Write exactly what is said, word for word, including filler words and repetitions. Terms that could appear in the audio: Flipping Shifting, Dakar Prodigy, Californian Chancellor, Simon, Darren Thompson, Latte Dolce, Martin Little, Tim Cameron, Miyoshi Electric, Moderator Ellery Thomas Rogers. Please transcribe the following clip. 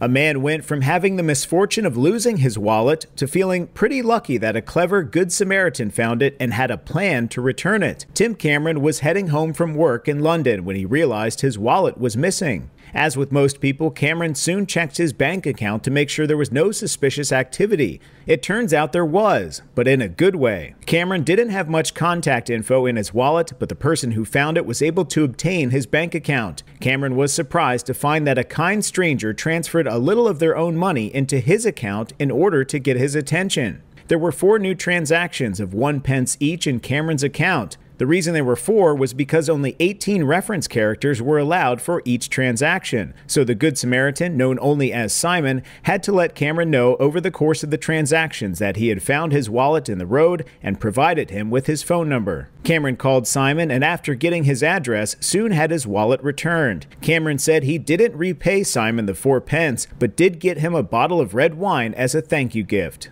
A man went from having the misfortune of losing his wallet to feeling pretty lucky that a clever Good Samaritan found it and had a plan to return it. Tim Cameron was heading home from work in London when he realized his wallet was missing. As with most people, Cameron soon checked his bank account to make sure there was no suspicious activity. It turns out there was, but in a good way. Cameron didn't have much contact info in his wallet, but the person who found it was able to obtain his bank account. Cameron was surprised to find that a kind stranger transferred a little of their own money into his account in order to get his attention. There were four new transactions of one pence each in Cameron's account. The reason there were four was because only eighteen reference characters were allowed for each transaction, so the Good Samaritan, known only as Simon, had to let Cameron know over the course of the transactions that he had found his wallet in the road and provided him with his phone number. Cameron called Simon and, after getting his address, soon had his wallet returned. Cameron said he didn't repay Simon the four pence, but did get him a bottle of red wine as a thank you gift.